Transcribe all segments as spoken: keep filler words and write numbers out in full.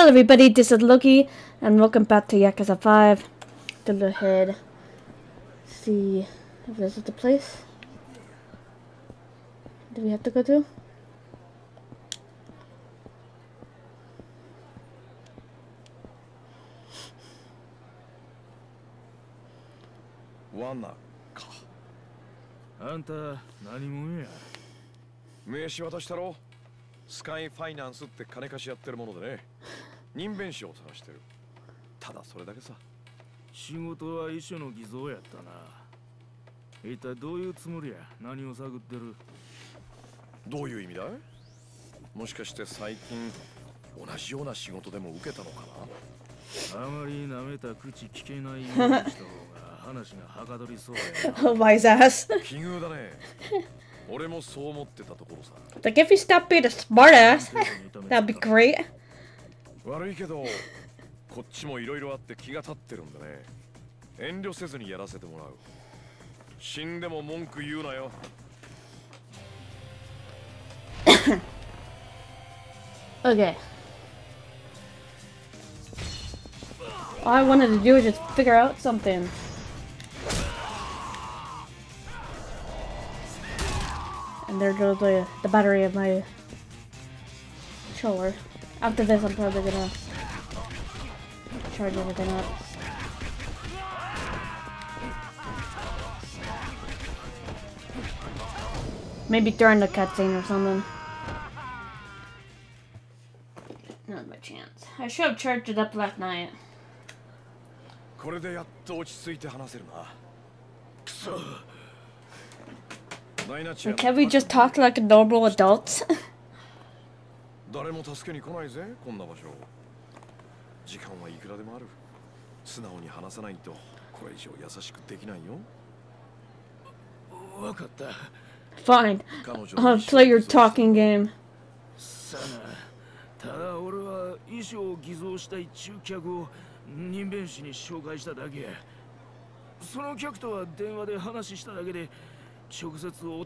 Hello everybody, this is Lucky, and welcome back to Yakuza five. Gonna go ahead, see if this is the place. Do we have to go to? Wana ka. Anta nani mono ya? Meishi watashitaro? Sky Finance って金貸しやってるものでね。人弁士を探してる。ただそれだけさ。仕事は遺書の偽造やったな。一体どういうつもりや。何を探ってる。どういう意味だい？もしかして最近同じような仕事でも受けたのかな。あまり舐めた口聞けないようにした方が話がはかどりそうや。ワイザース。奇遇だね。俺もそう思ってたところさ。Like if you stop being a smartass, that'd be great. 悪いけど、こっちもいろいろあって気が立ってるんだね。遠慮せずにやらせてもらう。死んでも文句言うなよ。Okay. All I wanted to do is just figure out something. And there goes the, the battery of my controller. After this, I'm probably gonna charge everything up. Maybe during the cutscene or something. Not my chance. I should have charged it up last night. これでやっと落ち着いて話せるな。くそ。 Like, can we just talk like normal adults? Fine. I'll play your talking game. Now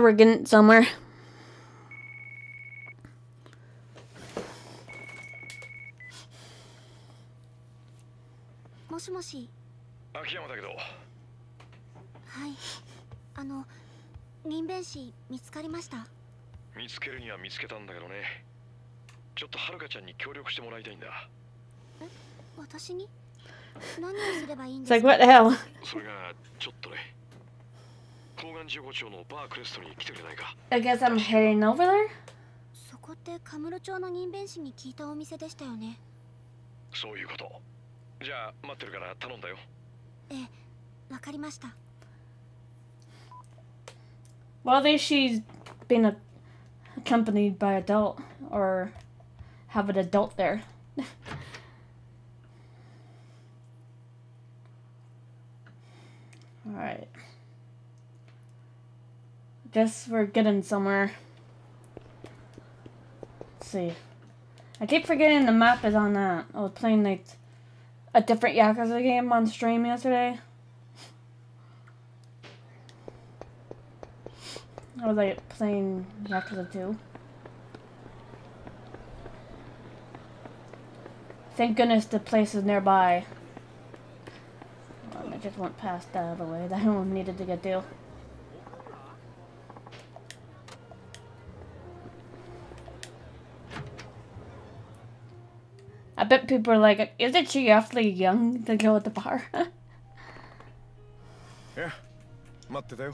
we're getting somewhere. Akiyamaだけど。はい。あの、人弁士見つかりました。見つけるには見つけたんだけどね。ちょっとハルカちゃんに協力してもらいたいんだ。え、私に？何をすればいいんですか？それがちょっとね。高岩じゅうご町のバークレストに来てくれないか。I guess I'm heading over there。そこってカムロ町の人弁士に聞いたお店でしたよね。そういうこと。じゃあ待ってるから頼んだよ。ええ、わかりました。Well, there she's been a accompanied by adult or have an adult there. Alright. Guess we're getting somewhere. Let's see. I keep forgetting the map is on that. I was playing like a different Yakuza game on stream yesterday. I was like playing Yakuza two. Thank goodness the place is nearby. Um, I just went past that other way. That one needed to get to. I bet people are like, isn't she awfully young to go at the bar? Yeah, I'm up to do.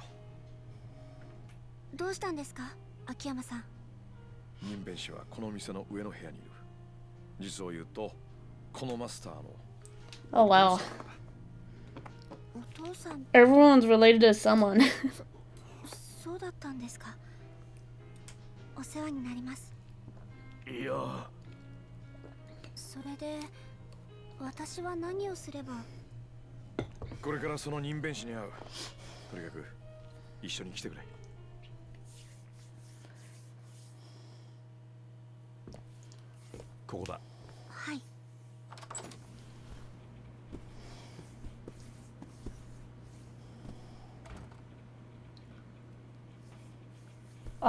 どうしたんですか、秋山さん。人弁士はこの店の上の部屋にいる。実を言うと、このマスターの。Oh wow. Everyone's related to someone. そ, そうだったんですか。お世話になります。いや。それで、私は何をすれば。これからその人弁士に会う。とにかく一緒に来てくれ。ここだ。はい。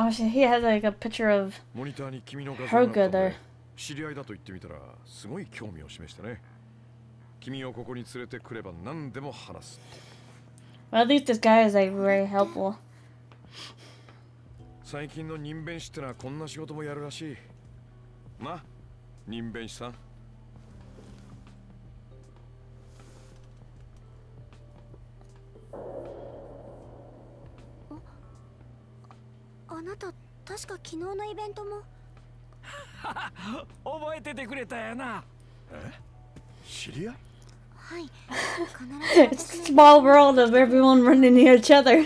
Oh, she, he has like a picture of Haruka there. 知り合いだと言ってみたらすごい興味を示してね。君をここに連れてくれば何でも話す。Well, at least this guy is like very helpful. 最近の人弁士ってのはこんな仕事もやるらしい。な、人弁士さん。あ、あなた確か昨日のイベントも。覚えててくれたやな。え、知り合い？はい。It's a small world of everyone running near each other.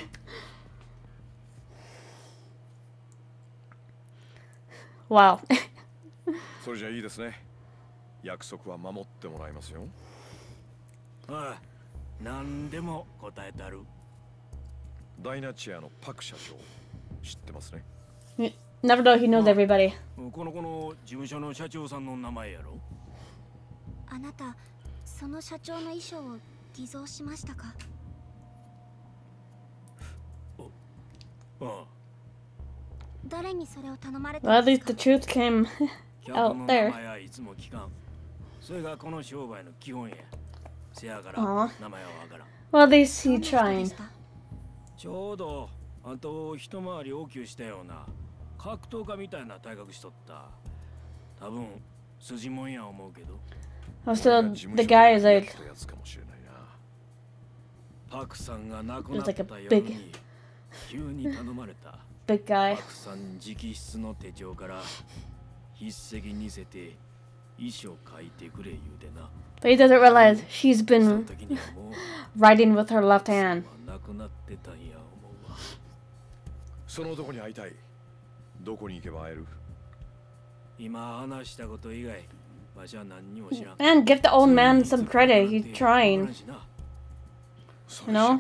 わお。それじゃいいですね。約束は守ってもらいますよ。ああ、何でも答えたる。ダイナチアのパク社長、知ってますね。Never know he knows everybody. この子の事務所の社長さんの名前やろ。あなたその社長の衣装を偽造しましたか？ああ。誰にそれを頼まれた？ Well, at least the truth came out there. それがこの商売の基本や。せやから名前はわからん。Well, they see trying. ちょうどあと一回り大きくしたような。格闘家みたいな体格しとった。多分筋もんや思うけど。Also, the guy is like. It's like a big. Big guy. パクさん直筆の手帳から筆跡にせて遺書を書いてくれ言うてな。But he doesn't realize she's been writing with her left hand. 亡くなってたんや思うわ。その男に会いたい。どこに行けば会える？今話したこと以外、わしは何にも知らん。Man, give the old man some credit. He's trying. You know?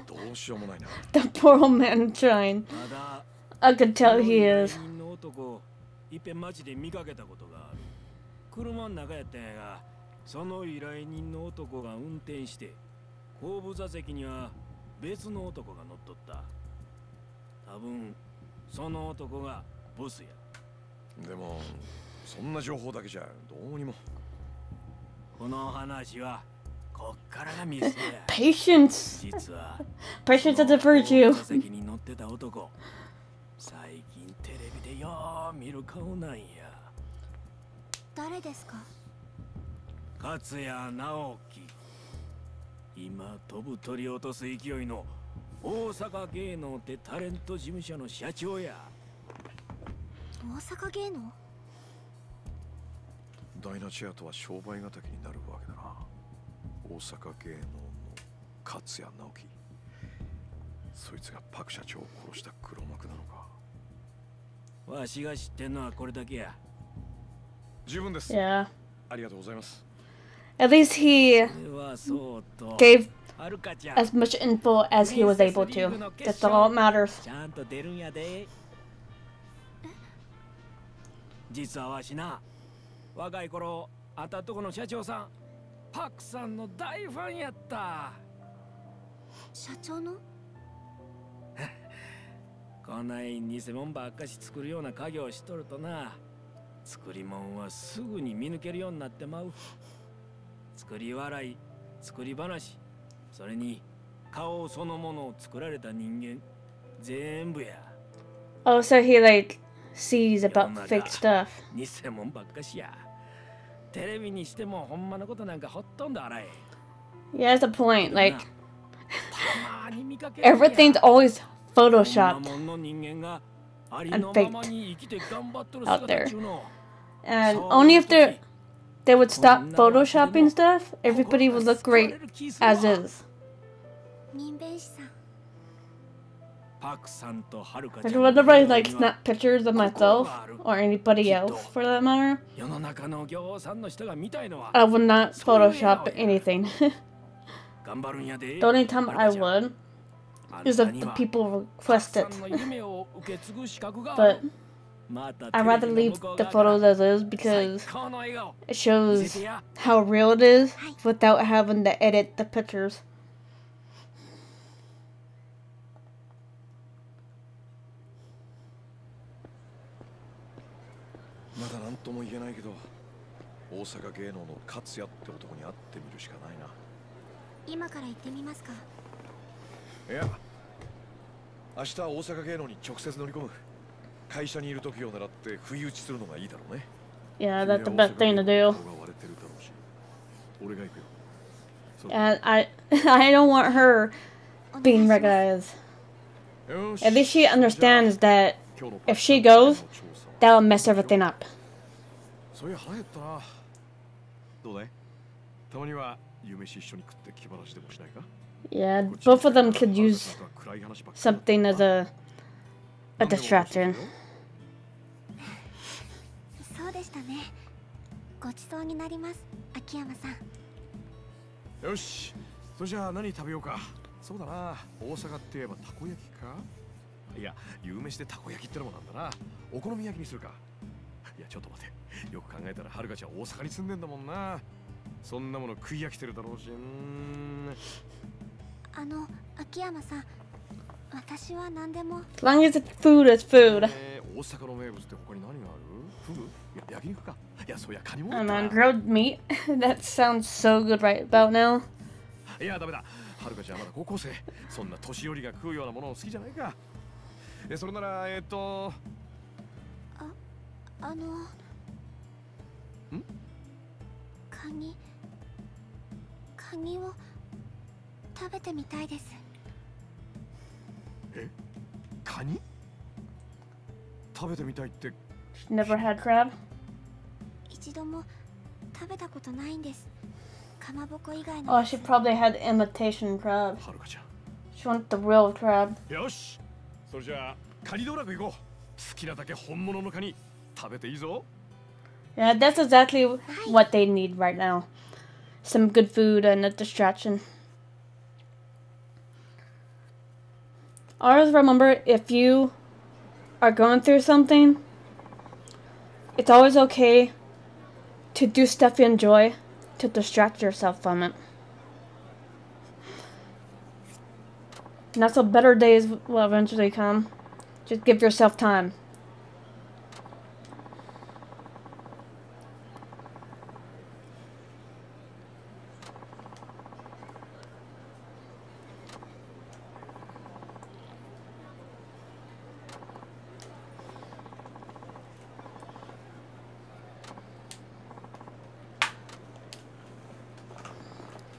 The poor old man trying. I could tell he is. いっぺん街で見かけたことがある。車の中やったんやが、その依頼人の男が運転して、後部座席には別の男が乗っとった。多分その男がボスや。でもそんな情報だけじゃどうにも。この話はこっからがミスや。Patience。実は。Patience is a virtue。席に乗ってた男。最近テレビでよう見る顔なんや。誰ですか？勝谷直樹。今飛ぶ鳥落とす勢いの大阪芸能ってタレント事務所の社長や。大阪芸能ダイナチアとは商売敵になるわけだな。大阪芸能の勝谷直樹、そいつがパク社長を殺した黒幕なのか。わしが知ってんのはこれだけや。十分です。 Yeah. ありがとうございます。 At least he gave as much info as he was able to. That's all that matters. ちゃんと出るんやで。実はわしな、若い頃あたとこの社長さん、パクさんの大ファンやった。社長のこない偽物ばっかし作るような家業をしとるとな、作り物はすぐに見抜けるようになってまう。作り笑い、作り話、それに顔そのものを作られた人間、全部や。 Oh, so he like sees about fake stuff. 偽物ばっかしや。テレビにしてもほんまのことなんかほとんどあらへん。Yeah, that's the point. Like, everything's always photoshopped and faked out there. And only if they they would stop photoshopping stuff, everybody would look great as is. Everybody like snap pictures of myself or anybody else for that matter. I would not Photoshop anything. The only time I would is if the people request it. But I'd rather leave the photos as is because it shows how real it is without having to edit the pictures. あまだ何とも言えないけど、大阪芸能の勝也って男に会ってみるしかないな。今から行ってみますか。いや、明日大阪芸能に直接乗り込む。会社にいる時を狙って不意打ちするのがいいだろうね。Yeah, that's the best thing to do. And I, I don't want her being recognized. At least she understands that if she goes, that'll mess everything up. Yeah, both of them could use something as a a distraction. そうでしたね。ごちそうになります、秋山さん。よし、それじゃあ何食べようか。そうだな、大阪って言えばたこ焼きか。いや、有名してたこ焼きってのもなんだな。お好み焼きにするか。いや、ちょっと待て。よく考えたら、はるかちゃん大阪に住んでんだもんな。そんなもの食い飽きてるだろうし。あの、秋山さん、私は何でも。As long as it's food, it's food. 大阪の名物って他に何がある？And on grilled meat? That sounds so good right about now. Never had crab. 一度も食べたことないんです。かまぼこ以外の。Oh, she probably had imitation crab. She wanted the real crab. よし、それじゃあカニ道楽行こう。好きなだけ本物のカニ食べていいぞ。Yeah, that's exactly what they need right now. Some good food and a distraction. Always remember, if you are going through something, it's always okay to do stuff you enjoy to distract yourself from it. And that's how better days will eventually come. Just give yourself time.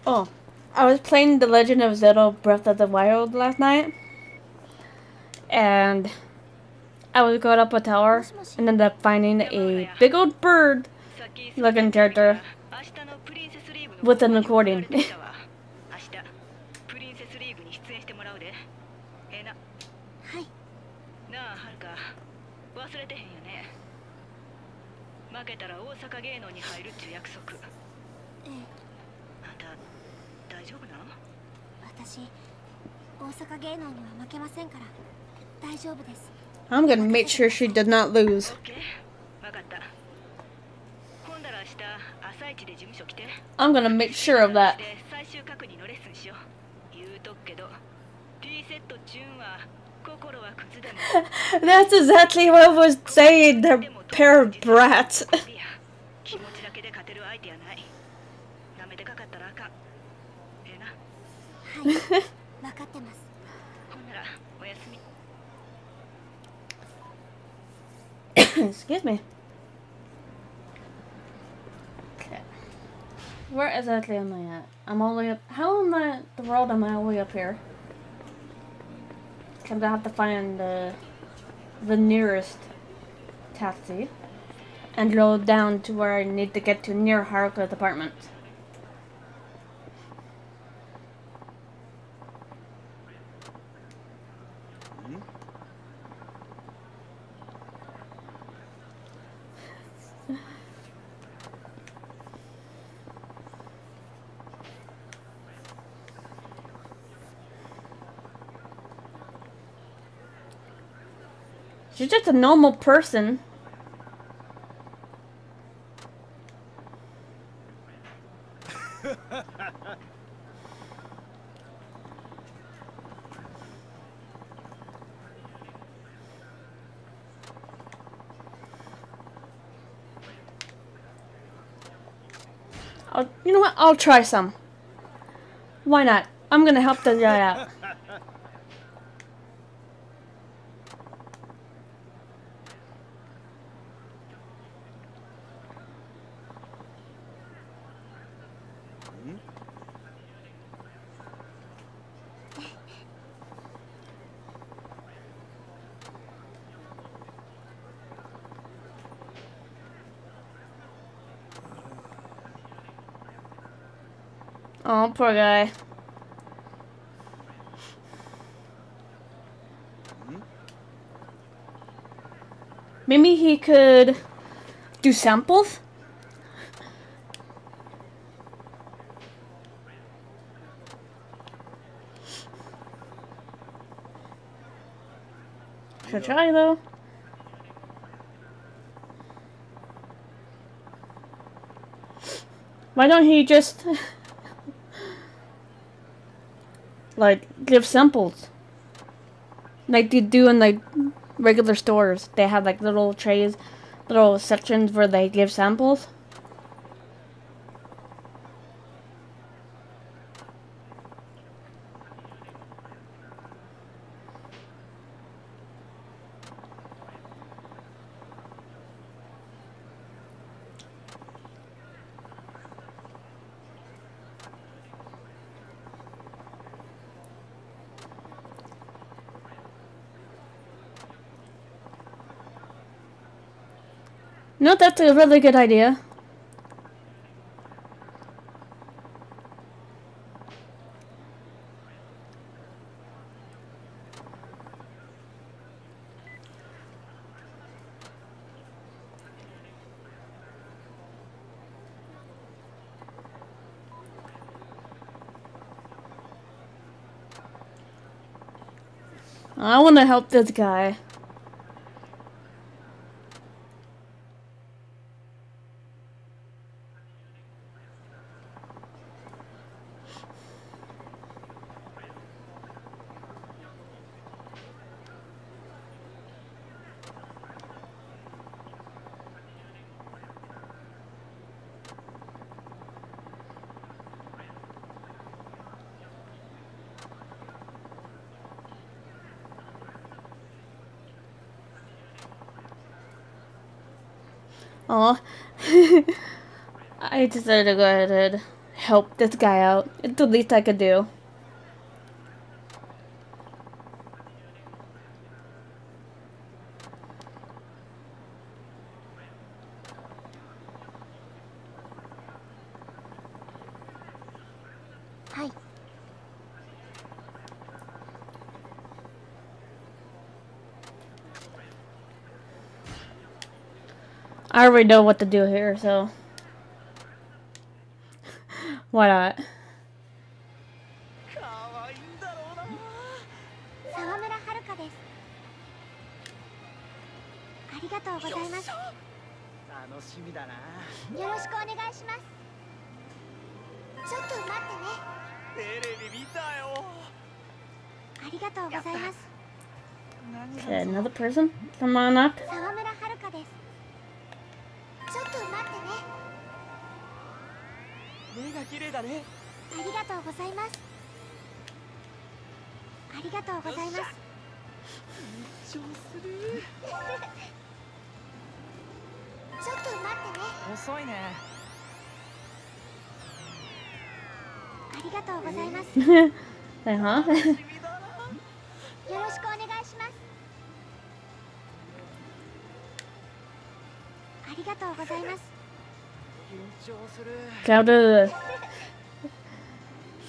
Oh, I was playing The Legend of Zelda Breath of the Wild last night, and I was going up a tower and ended up finding a big old bird looking character with an accordion. I'm gonna make sure she did not lose. I'm gonna make sure of that. That's exactly what I was saying. They're a pair of brats. Excuse me. Okay. Where exactly am I at? I'm only up. How in the, the world am I only up here? Because I have to find uh, the nearest taxi and go down to where I need to get to near Haruka's apartment. She's just a normal person. I'll, you know what? I'll try some. Why not? I'm gonna help the guy out. Oh, poor guy. Maybe he could do samples? Should try though. Why don't he just like give samples? Like you do in like regular stores. They have like little trays, little sections where they give samples. No, that's a really good idea. I want to help this guy. Aw, I decided to go ahead and help this guy out. It's the least I could do. I already know what to do here, so why not? Okay, another person? Come on up. Like, huh? Try to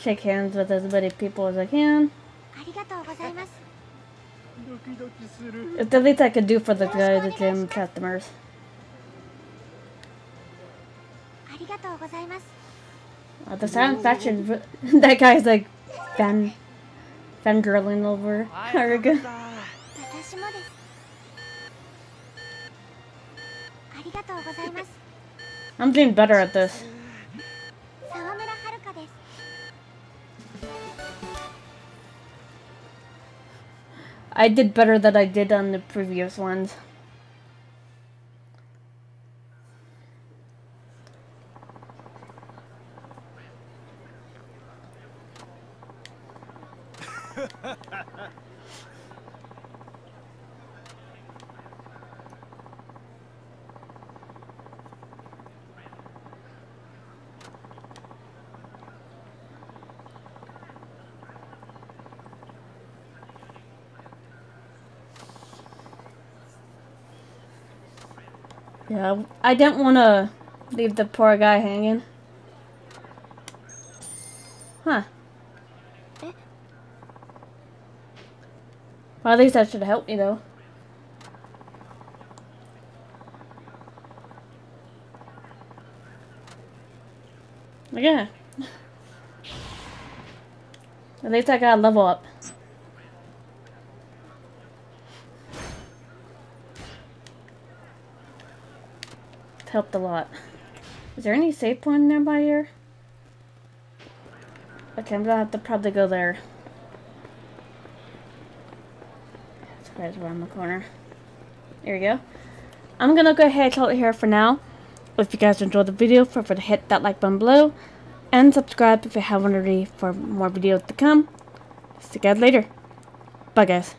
shake hands with as many people as I can. It's the least I could do for the guy, the gym customers. Uh, the satisfaction that guy's like fan fangirling over Haruka. I'm doing better at this. I did better than I did on the previous ones. Yeah, I didn't want to leave the poor guy hanging. Huh. Well, at least that should help me, though. Yeah. At least I got a level up. It's helped a lot. Is there any save point nearby here? Okay, I'm gonna have to probably go there. That's around the corner. There we go. I'm gonna go ahead and call it here for now. If you guys enjoyed the video, feel free to hit that like button below and subscribe if you haven't already for more videos to come. See you guys later. Bye guys.